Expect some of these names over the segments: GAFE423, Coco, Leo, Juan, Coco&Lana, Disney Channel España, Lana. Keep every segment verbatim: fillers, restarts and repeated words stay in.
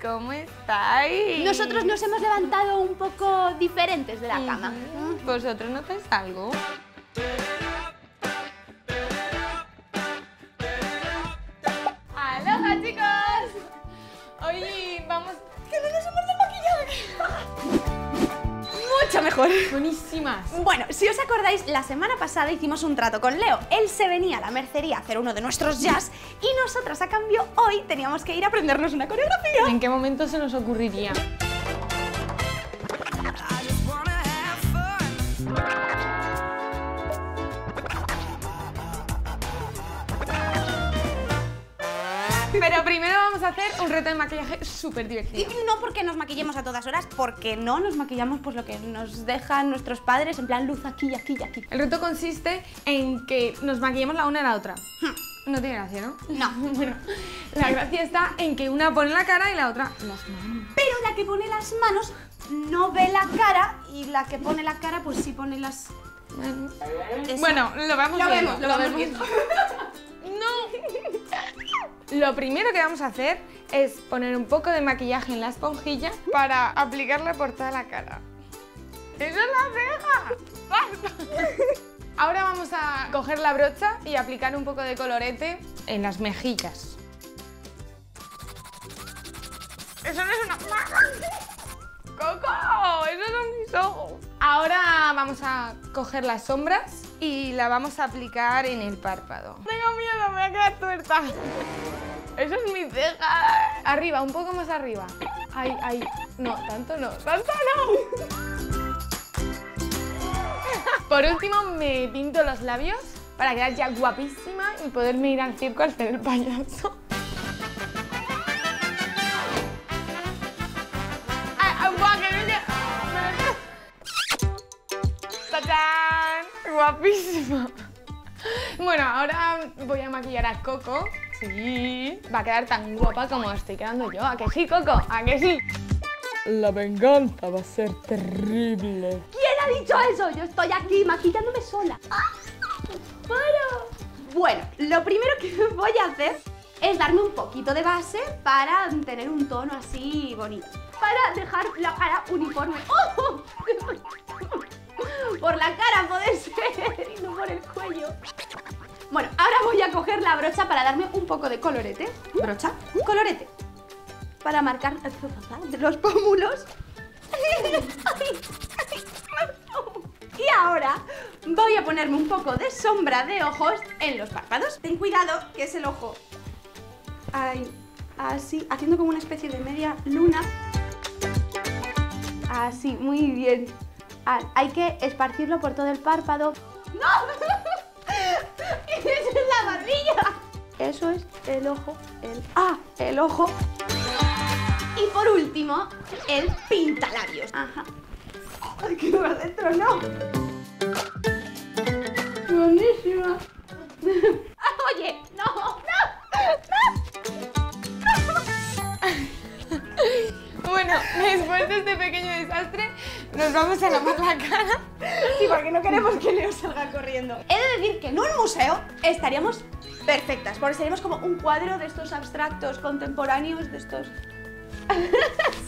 ¿cómo estáis? Nosotros nos hemos levantado un poco diferentes de la cama. Mm-hmm. ¿Vosotros notáis algo? ¡Aloha, chicos! Hoy vamos... ¡Que no nos hemos desmaquillado! Mucho mejor. Buenísimas. Bueno, si os acordáis, la semana pasada hicimos un trato con Leo. Él se venía a la mercería a hacer uno de nuestros jazz y nosotras, a cambio, hoy teníamos que ir a aprendernos una coreografía. ¿En qué momento se nos ocurriría? Pero primero vamos a hacer un reto de maquillaje súper divertido. Y no porque nos maquillemos a todas horas, porque no nos maquillamos pues lo que nos dejan nuestros padres, en plan luz aquí, aquí y aquí. El reto consiste en que nos maquillemos la una a la otra. No tiene gracia, ¿no? No. Bueno, la gracia está en que una pone la cara y la otra las manos. Pero la que pone las manos no ve la cara y la que pone la cara pues sí pone las... Bueno, bueno lo vamos lo viendo. Vemos, lo, lo vamos viendo. ¡No! Lo primero que vamos a hacer es poner un poco de maquillaje en la esponjilla para aplicarla por toda la cara. ¡Eso es la ceja! Ahora vamos a coger la brocha y aplicar un poco de colorete en las mejillas. ¡Eso no es una... ¡Coco! ¡Esos son mis ojos! Ahora vamos a coger las sombras y la vamos a aplicar en el párpado. ¡Tengo miedo! ¡Me voy a quedar tuerta! ¡Eso es mi ceja! Arriba, un poco más arriba. ¡Ay, ay! No, tanto no. ¡Tanto no! Por último, me pinto los labios para quedar ya guapísima y poderme ir al circo a hacer el payaso. ¡Tachán! ¡Guapísima! Bueno, ahora voy a maquillar a Coco. Sí. Va a quedar tan guapa como estoy quedando yo. ¿A que sí, Coco? ¿A que sí? La venganza va a ser terrible. ¿Quién ha dicho eso? Yo estoy aquí maquillándome sola. ¡Ah! ¡Para! Bueno, lo primero que voy a hacer es darme un poquito de base para tener un tono así bonito. Para dejar la cara uniforme. ¡Oh! Por la cara puede ser y no por el cuello. Bueno, ahora voy a coger la brocha para darme un poco de colorete. Brocha, colorete. Para marcar los pómulos. Y ahora voy a ponerme un poco de sombra de ojos en los párpados. Ten cuidado, que es el ojo. Ahí, así, haciendo como una especie de media luna. Así, muy bien. Ah, hay que esparcirlo por todo el párpado. ¡No! ¡Esa es la barbilla! Eso es el ojo, el... ¡Ah! El ojo. Y por último, el pintalabios. Ajá. ¡Ay, que va adentro, no! ¡Buenísima! Ah, ¡oye! ¡No! ¡No! ¡No! Bueno, después de este pequeño desastre, nos vamos a lavar la cara. Sí, porque no queremos que Leo salga corriendo. He de decir que en un museo estaríamos perfectas, porque seríamos como un cuadro de estos abstractos contemporáneos, de estos...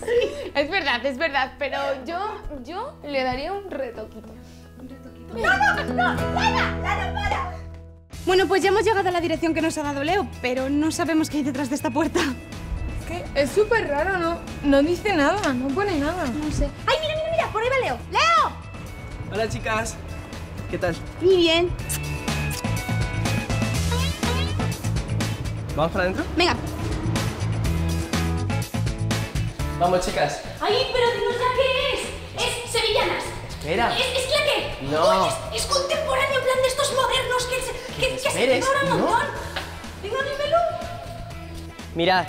Sí. Es verdad, es verdad, pero yo, yo le daría un retoquito. Un retoquito. ¡No, no, no! ¡Lana, Lana, para! Bueno, pues ya hemos llegado a la dirección que nos ha dado Leo, pero no sabemos qué hay detrás de esta puerta. Es que es súper raro, ¿no? No dice nada, no pone nada. No sé. ¡Ay, mira! Por ahí va Leo. ¡Leo! Hola, chicas. ¿Qué tal? Muy bien. ¿Vamos para adentro? Venga. Vamos, chicas. Ay, pero dinos la que es. Es sevillanas. Espera. ¿Es, es la que? No. Uy, es, es contemporáneo, en plan de estos modernos que se... Que, que, que se ahora un montón. No. Venga, dímelo. Mirad.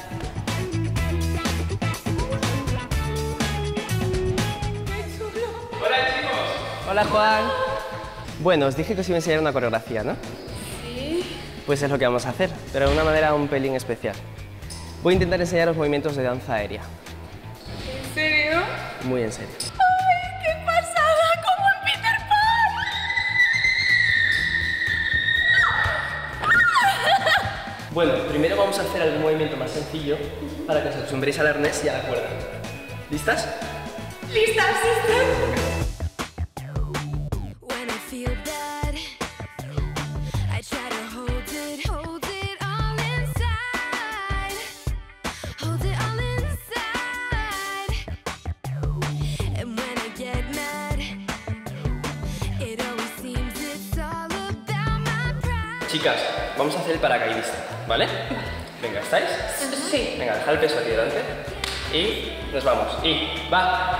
Hola, Juan. Bueno, os dije que os iba a enseñar una coreografía, ¿no? Sí. Pues es lo que vamos a hacer, pero de una manera un pelín especial. Voy a intentar enseñar los movimientos de danza aérea. ¿En serio? Muy en serio. ¡Ay, qué pasada! ¡Como en Peter Pan! Bueno, primero vamos a hacer algún movimiento más sencillo para que os acostumbréis al arnés y a la cuerda. ¿Listas? ¡Listas, listas! Chicas, vamos a hacer el paracaidista, ¿vale? Venga, ¿estáis? Sí. Venga, dejad el peso aquí delante. Y nos vamos. Y va.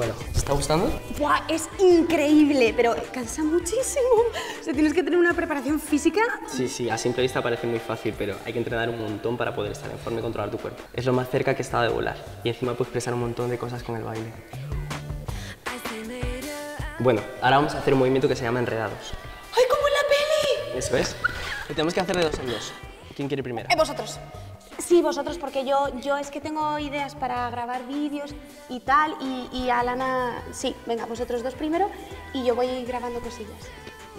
¿Te está gustando? ¡Buah! Es increíble, pero cansa muchísimo. O sea, tienes que tener una preparación física. Sí, sí, a simple vista parece muy fácil, pero hay que entrenar un montón para poder estar en forma y controlar tu cuerpo. Es lo más cerca que he estado de volar. Y encima puedes expresar un montón de cosas con el baile. Bueno, ahora vamos a hacer un movimiento que se llama enredados. ¡Ay, como en la peli! Eso es. Lo tenemos que hacer de dos en dos. ¿Quién quiere primero? Eh, vosotros. Sí, vosotros, porque yo, yo es que tengo ideas para grabar vídeos y tal, y, y a Lana... Sí, venga, vosotros dos primero, y yo voy grabando cosillas.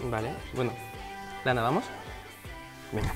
Vale, bueno. Lana, ¿vamos? Venga.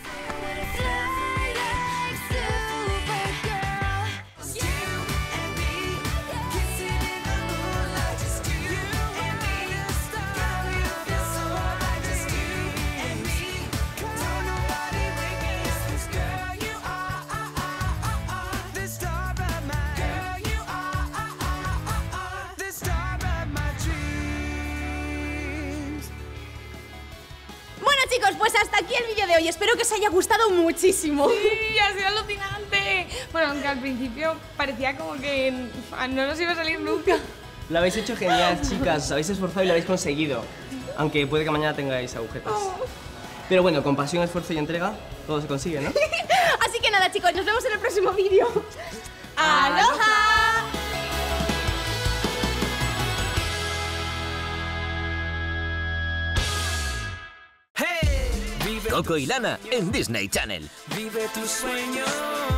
Chicos, pues hasta aquí el vídeo de hoy. Espero que os haya gustado muchísimo. Sí, ha sido alucinante. Bueno, aunque al principio parecía como que no nos iba a salir nunca. Lo habéis hecho genial, chicas. Os habéis esforzado y lo habéis conseguido. Aunque puede que mañana tengáis agujetas. Oh. Pero bueno, con pasión, esfuerzo y entrega, todo se consigue, ¿no? Así que nada, chicos, nos vemos en el próximo vídeo. ¡Aloha! Coco y Lana en Disney Channel. Vive tus sueños.